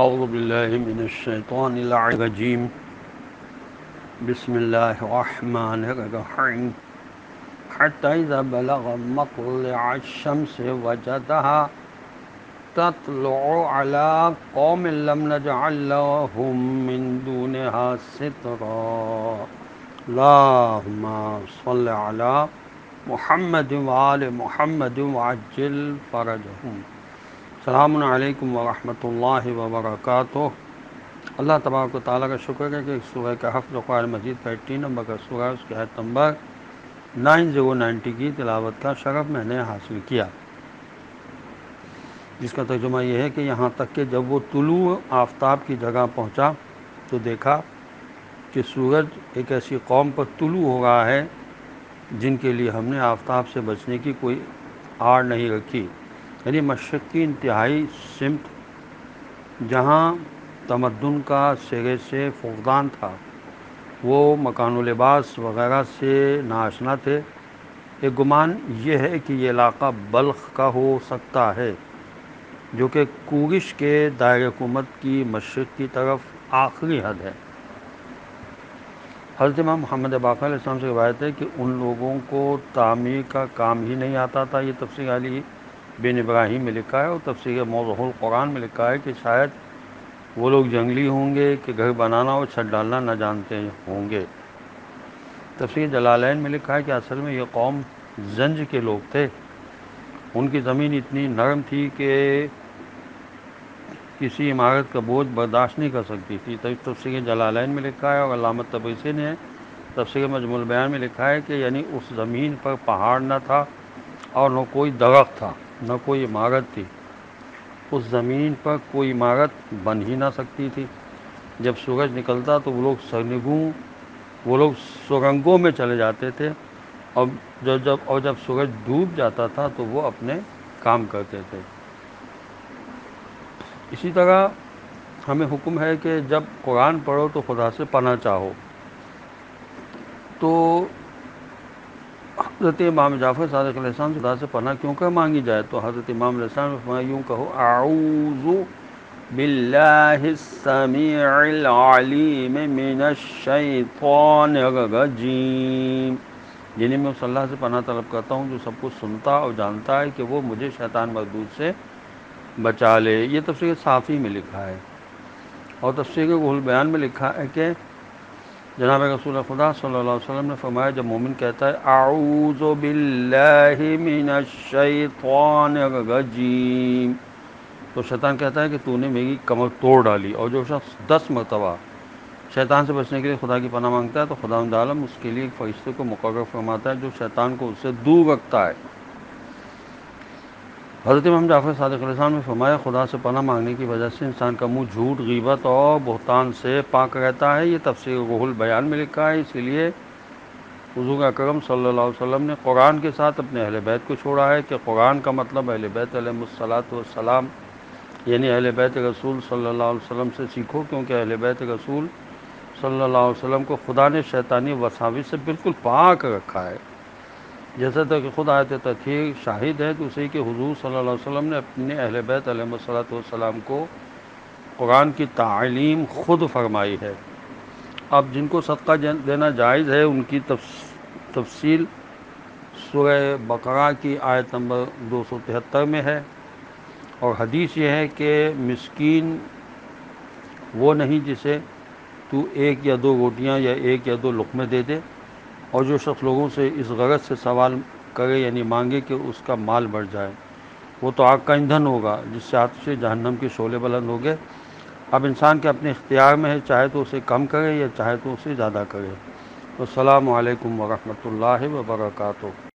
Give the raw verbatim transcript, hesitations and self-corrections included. अऊज़ु बिल्लाहि मिनश्शैतानिर रजीम बिस्मिल्लाहिर्रहमानिर्रहीम हत्ता इज़ा बलगा मत्लअश-शम्सि वजदहा तत्लुअ अला कौमिन लम नजअल लहुम मिन दूनिहा सितरा अल्लाहुम्मा सल्लि अला मुहम्मद व आलि मुहम्मद वअज्जिल फ़रजहुम। अस्सलामु अलैकुम व रहमतुल्लाहि व बरकातुहू। अल्लाह तबारक व तआला का शुक्र है कि सूरह कहफ़ जो क़ुरान मजीद का अठासी नंबर का सूरह है उसके आयत नंबर नौ सौ नब्बे की तिलावत का शरफ़ मैंने हासिल किया, जिसका तर्जुमा यह है कि यहाँ तक कि जब वो तुलू आफ्ताब की जगह पहुँचा तो देखा कि सूरज एक ऐसी कौम पर तुलू हो रहा है जिनके लिए हमने आफ्ताब से बचने की कोई आड़ नहीं रखी। यानी मशरक़ की इंतहाई सिमत जहाँ तमद्दुन का सिरे से फुकदान था, वो मकान लिबास वग़ैरह से नाआशना थे। एक गुमान ये है कि ये इलाक़ा बल्ख का हो सकता है जो कि कूगिश के दायरे हुकूमत की मशरक़ की तरफ आखिरी हद है। हज़रत इमाम मुहम्मद बाक़र अलैहिस्सलाम से रिवायत है कि उन लोगों को तामीर का काम ही नहीं आता था। ये तफसीर अली बिन इब्राहीम में लिखा है और तफसीर मौज़ूहुल क़ुरान में लिखा है कि शायद वो लोग जंगली होंगे कि घर बनाना और छत डालना ना जानते होंगे। तफसीर जलालैन में लिखा है कि असल में ये कौम जंज के लोग थे। उनकी ज़मीन इतनी नरम थी कि किसी इमारत का बोझ बर्दाश्त नहीं कर सकती थी। तब तफसीर जलालैन में लिखा है और अल्लामा तबरीज़ी ने तफसीर मजमुल बयान में लिखा है कि यानी उस ज़मीन पर पहाड़ न था और न कोई दरख्त था, न कोई इमारत थी। उस ज़मीन पर कोई इमारत बन ही ना सकती थी। जब सूरज निकलता तो वो लोग सरनिगू वो लोग सुरंगों में चले जाते थे और जब जब और जब सूरज डूब जाता था तो वो अपने काम करते थे। इसी तरह हमें हुक्म है कि जब कुरान पढ़ो तो खुदा से पनाह चाहो। तो हज़रत इमाम जाफ़र सादिक़ अलैहिस्सलाम खुदा से पनाह क्यों कर मांगी जाए? तो हज़रत इमाम अलैहिस्सलाम ने फरमाया, यूँ कहो, आऊज़ु बिल्लाहिस समीउल अलीम मिनश शैतानिर रजीम, यानी मैं उस अल्लाह से पनाह तलब करता हूँ जो सब कुछ सुनता और जानता है कि वो मुझे शैतान मरदूद से बचा ले। ये तफसीर साफ़ी में लिखा है और तफसीर गुल बयान में लिखा है कि जनाब रसूल खुदा सल्लल्लाहु अलैहि वसल्लम ने फरमाया, जब मोमिन कहता है आऊज़ु बिल्लाहि मिनश शैतानिर रजीम, तो शैतान कहता है कि तूने मेरी कमर तोड़ डाली। और जो शख्स दस मरतबा शैतान से बचने के लिए खुदा की पनाह मांगता है तो खुदावंद आलम उसके लिए एक फ़रिश्ते को मुकर्रर फरमाता है जो शैतान को उससे दूर रखता है। हज़रत इमाम जाफ़र सादिक़ अलैहिस्सलाम ने फरमाया, खुदा से पनाह मांगने की वजह से इंसान का मुंह झूठ, गीबत और बहतान से पाक रहता है। ये तफसीर गुहुल बयान में लिखा है। इसीलिए हुज़ूर अकरम सल्लल्लाहु अलैहि वसल्लम ने कुरान के साथ अपने अहले बैत को छोड़ा है कि कुरान का मतलब अहले बैत अलैहिमुस्सलातु वस्सलाम यानी अहले बैत रसूल सल्लल्लाहु अलैहि वसल्लम से सीखो, क्योंकि अहले बैत रसूल सल्लल्लाहु अलैहि वसल्लम को खुदा ने शैतानी वसाविस से बिल्कुल पाक रखा है। जैसा तक कि खुद आयत तथीर शाहिद है कि उसी के हुजूर सल्लल्लाहु अलैहि वसल्लम ने अपने अहले बैत अलैहिस्सलातु वस्सलाम को कुरान की तालीम खुद फरमाई है। अब जिनको सदका देना जायज़ है उनकी तफसील सूरह बकरा की आयत नंबर दो सौ तिहत्तर में है। और हदीस ये है कि मिस्कीन वो नहीं जिसे तू एक या दो रोटियां या एक या दो लुकमे दे दे, और जो शख्स लोगों से इस गरज से सवाल करे यानी मांगे कि उसका माल बढ़ जाए, वो तो आग का ईंधन होगा जिससे आतिश जहन्नम के शोले बुलंद हो गए। अब इंसान के अपने इख्तियार में है, चाहे तो उसे कम करे या चाहे तो उसे ज़्यादा करे। अस्सलामु अलैकुम व रहमतुल्लाहि व बरकातहू।